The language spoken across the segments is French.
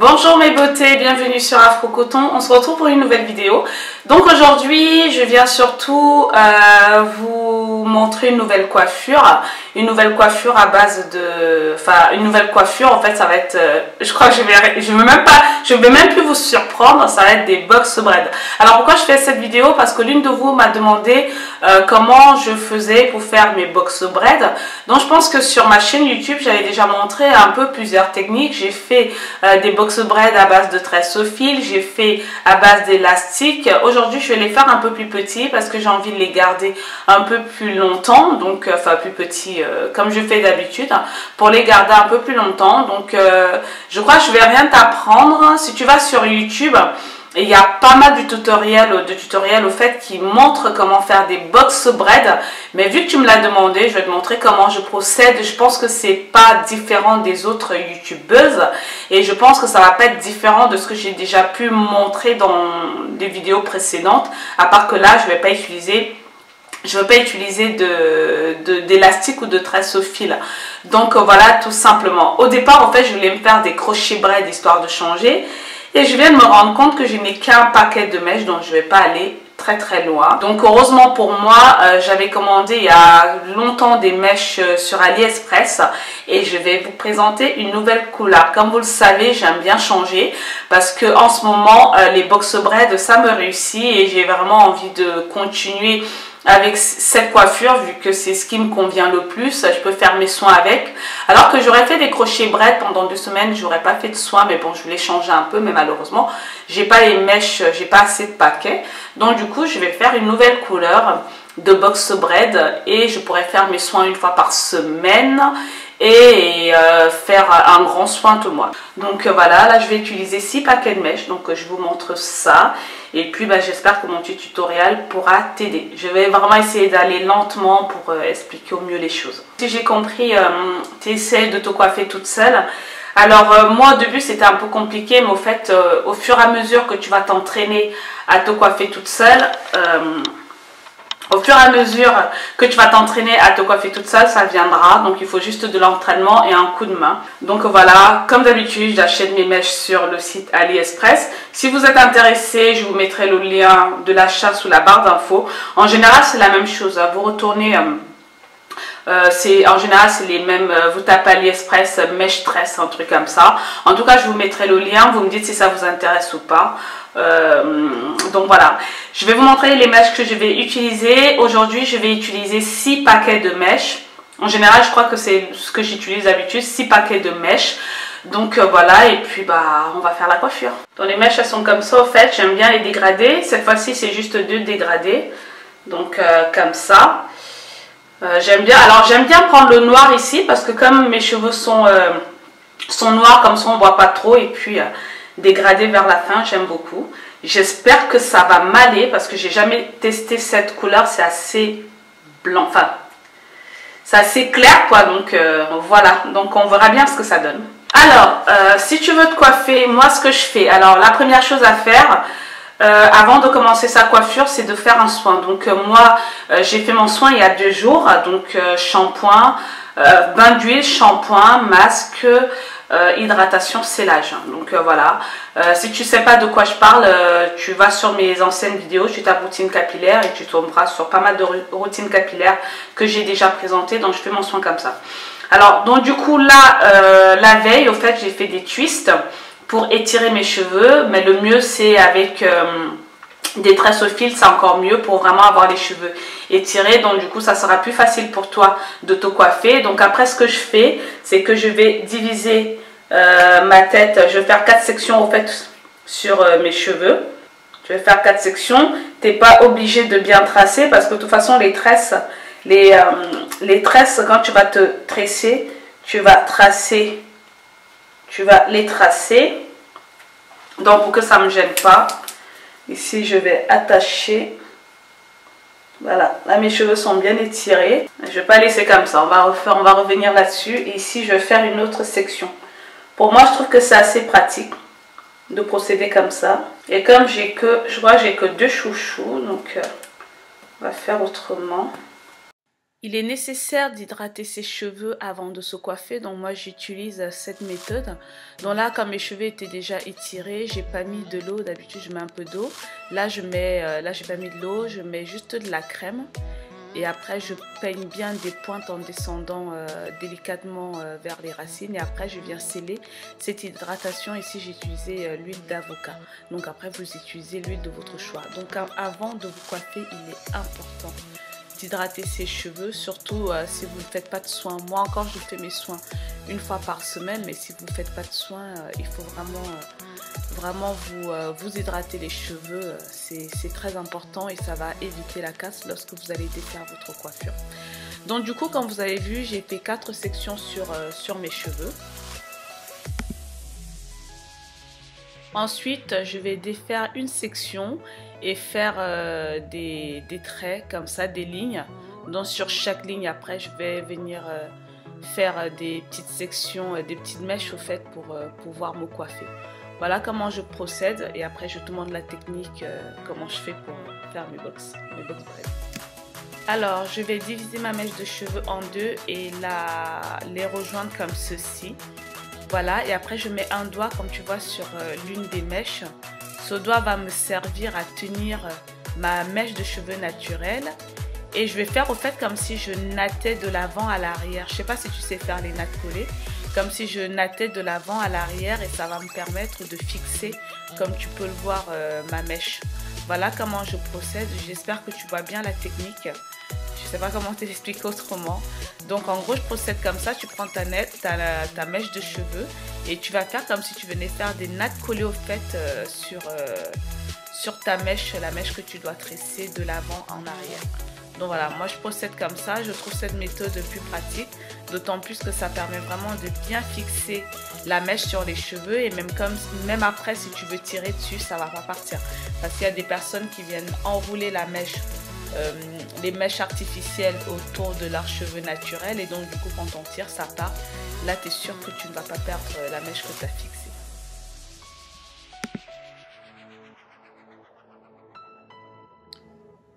Bonjour mes beautés, bienvenue sur Afro Coton. On se retrouve pour une nouvelle vidéo. Donc aujourd'hui, je viens surtout vous montrer une nouvelle coiffure. Une nouvelle coiffure à base de... Enfin, une nouvelle coiffure, en fait, ça va être... je crois que je vais même plus vous surprendre, ça va être des box braids. Alors pourquoi je fais cette vidéo? Parce que l'une de vous m'a demandé comment je faisais pour faire mes box braids. Donc je pense que sur ma chaîne YouTube, j'avais déjà montré un peu plusieurs techniques. J'ai fait des box braids à base de tresses au fil, j'ai fait à base d'élastique. Aujourd'hui, je vais les faire un peu plus petits parce que j'ai envie de les garder un peu plus longtemps, donc enfin plus petits comme je fais d'habitude, pour les garder un peu plus longtemps. Donc je crois que je vais rien t'apprendre. Si tu vas sur YouTube, il y a pas mal de tutoriels, au fait, qui montrent comment faire des box braids. Mais vu que tu me l'as demandé, je vais te montrer comment je procède. Je pense que c'est pas différent des autres youtubeuses. Et je pense que ça va pas être différent de ce que j'ai déjà pu montrer dans des vidéos précédentes. À part que là, je ne veux pas utiliser d'élastique ou de tresse au fil. Donc voilà, tout simplement. Au départ, en fait, je voulais me faire des crochet braids histoire de changer. Et je viens de me rendre compte que je n'ai qu'un paquet de mèches, donc je ne vais pas aller très très loin. Donc heureusement pour moi, j'avais commandé il y a longtemps des mèches sur AliExpress et je vais vous présenter une nouvelle couleur. Comme vous le savez, j'aime bien changer parce que en ce moment, les box braids, ça me réussit et j'ai vraiment envie de continuer avec cette coiffure vu que c'est ce qui me convient le plus. Je peux faire mes soins avec, alors que j'aurais fait des crochets braids pendant 2 semaines, j'aurais pas fait de soins, mais bon, je voulais changer un peu, mais malheureusement j'ai pas les mèches, j'ai pas assez de paquets. Donc du coup, je vais faire une nouvelle couleur de box braid et je pourrais faire mes soins une fois par semaine et faire un grand soin tout le mois. Donc voilà, là je vais utiliser 6 paquets de mèches, donc je vous montre ça. Et puis j'espère que mon petit tutoriel pourra t'aider. Je vais vraiment essayer d'aller lentement pour expliquer au mieux les choses. Si j'ai compris, tu essaies de te coiffer toute seule. Alors moi au début c'était un peu compliqué, mais au fait, au fur et à mesure que tu vas t'entraîner à te coiffer toute seule, ça viendra. Donc il faut juste de l'entraînement et un coup de main. Donc voilà, comme d'habitude, j'achète mes mèches sur le site AliExpress. Si vous êtes intéressé, je vous mettrai le lien de l'achat sous la barre d'infos. En général, c'est la même chose. Vous retournez... en général, c'est les mêmes. Vous tapez AliExpress, mèche tresse, un truc comme ça. En tout cas, je vous mettrai le lien. Vous me dites si ça vous intéresse ou pas. Donc voilà, je vais vous montrer les mèches que je vais utiliser. Aujourd'hui, je vais utiliser 6 paquets de mèches. En général, je crois que c'est ce que j'utilise d'habitude, 6 paquets de mèches. Donc voilà, et puis on va faire la coiffure. Donc les mèches, elles sont comme ça. Au fait, j'aime bien les dégrader. Cette fois-ci, c'est juste 2 dégradés. Donc comme ça. J'aime bien, alors j'aime bien prendre le noir ici parce que comme mes cheveux sont noirs, comme ça on ne voit pas trop, et puis dégradé vers la fin, j'aime beaucoup. J'espère que ça va m'aller parce que j'ai jamais testé cette couleur, c'est assez blanc, enfin c'est assez clair quoi, donc voilà, donc on verra bien ce que ça donne. Alors si tu veux te coiffer, moi ce que je fais, alors la première chose à faire, avant de commencer sa coiffure, c'est de faire un soin. Donc moi, j'ai fait mon soin il y a 2 jours. Donc shampoing, bain d'huile, shampoing, masque, hydratation, sellage. Donc voilà, si tu sais pas de quoi je parle, tu vas sur mes anciennes vidéos, tu tapes routine capillaire et tu tomberas sur pas mal de routines capillaires que j'ai déjà présentées. Donc je fais mon soin comme ça. Alors donc du coup là, la veille, au fait, j'ai fait des twists pour étirer mes cheveux, mais le mieux c'est avec des tresses au fil, c'est encore mieux pour vraiment avoir les cheveux étirés. Donc du coup, ça sera plus facile pour toi de te coiffer. Donc après, ce que je fais, c'est que je vais diviser ma tête. Je vais faire 4 sections au fait sur mes cheveux. Je vais faire 4 sections. Tu n'es pas obligé de bien tracer parce que de toute façon, les tresses, quand tu vas te tresser, tu vas les tracer. Donc pour que ça ne me gêne pas, ici je vais attacher. Voilà, là mes cheveux sont bien étirés, je ne vais pas laisser comme ça, on va revenir là dessus et ici je vais faire une autre section. Pour moi, je trouve que c'est assez pratique de procéder comme ça, et comme j'ai que, je vois, j'ai que 2 chouchous, donc on va faire autrement. Il est nécessaire d'hydrater ses cheveux avant de se coiffer, donc moi j'utilise cette méthode. Donc là, comme mes cheveux étaient déjà étirés, j'ai pas mis de l'eau, d'habitude je mets un peu d'eau. Là, j'ai pas mis de l'eau, je mets juste de la crème. Et après, je peigne bien des pointes en descendant délicatement vers les racines. Et après, je viens sceller cette hydratation. Ici, j'ai utilisé l'huile d'avocat. Donc après, vous utilisez l'huile de votre choix. Donc avant de vous coiffer, il est important d'hydrater ses cheveux. Surtout si vous ne faites pas de soins. Moi encore, je fais mes soins une fois par semaine. Mais si vous ne faites pas de soins, il faut vraiment... vous hydrater les cheveux, c'est très important et ça va éviter la casse lorsque vous allez défaire votre coiffure. Donc du coup, comme vous avez vu, j'ai fait 4 sections sur mes cheveux. Ensuite, je vais défaire une section et faire des traits comme ça, des lignes. Donc sur chaque ligne, après, je vais venir faire des petites sections, des petites mèches au fait pour pouvoir me coiffer. Voilà comment je procède et après je te montre la technique, comment je fais pour faire mes box braids. Alors je vais diviser ma mèche de cheveux en deux et les rejoindre comme ceci. Voilà, et après je mets un doigt comme tu vois sur l'une des mèches. Ce doigt va me servir à tenir ma mèche de cheveux naturelle. Et je vais faire au fait comme si je nattais de l'avant à l'arrière. Je ne sais pas si tu sais faire les nattes collées. Comme si je nattais de l'avant à l'arrière et ça va me permettre de fixer, comme tu peux le voir, ma mèche. Voilà comment je procède. J'espère que tu vois bien la technique. Je ne sais pas comment t'expliquer autrement. Donc en gros, je procède comme ça. Tu prends ta mèche de cheveux et tu vas faire comme si tu venais faire des nattes collées au fait sur ta mèche, la mèche que tu dois tresser de l'avant en arrière. Donc voilà, moi je procède comme ça, je trouve cette méthode plus pratique, d'autant plus que ça permet vraiment de bien fixer la mèche sur les cheveux et même après si tu veux tirer dessus, ça ne va pas partir. Parce qu'il y a des personnes qui viennent enrouler la mèche, les mèches artificielles autour de leurs cheveux naturels et donc du coup quand on tire, ça part. Là, tu es sûr que tu ne vas pas perdre la mèche que tu as fixée.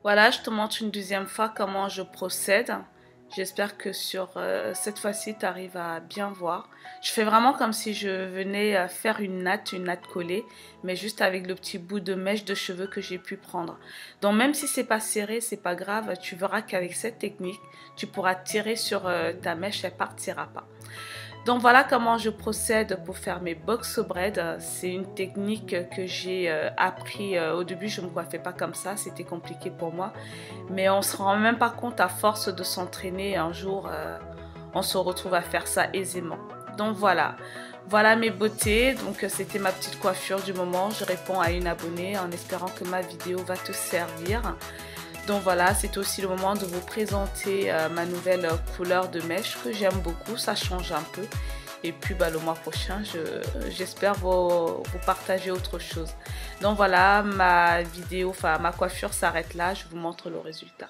Voilà, je te montre une deuxième fois comment je procède. J'espère que sur cette fois-ci, tu arrives à bien voir. Je fais vraiment comme si je venais faire une natte collée, mais juste avec le petit bout de mèche de cheveux que j'ai pu prendre. Donc même si c'est pas serré, c'est pas grave. Tu verras qu'avec cette technique, tu pourras tirer sur ta mèche, elle partira pas. Donc voilà comment je procède pour faire mes box braids. C'est une technique que j'ai appris au début. Je ne me coiffais pas comme ça, c'était compliqué pour moi. Mais on ne se rend même pas compte à force de s'entraîner. Un jour, on se retrouve à faire ça aisément. Donc voilà. Voilà mes beautés, donc c'était ma petite coiffure du moment. Je réponds à une abonnée en espérant que ma vidéo va te servir. Donc voilà, c'est aussi le moment de vous présenter ma nouvelle couleur de mèche que j'aime beaucoup, ça change un peu. Et puis bah, le mois prochain, j'espère vous partager autre chose. Donc voilà, ma coiffure s'arrête là, je vous montre le résultat.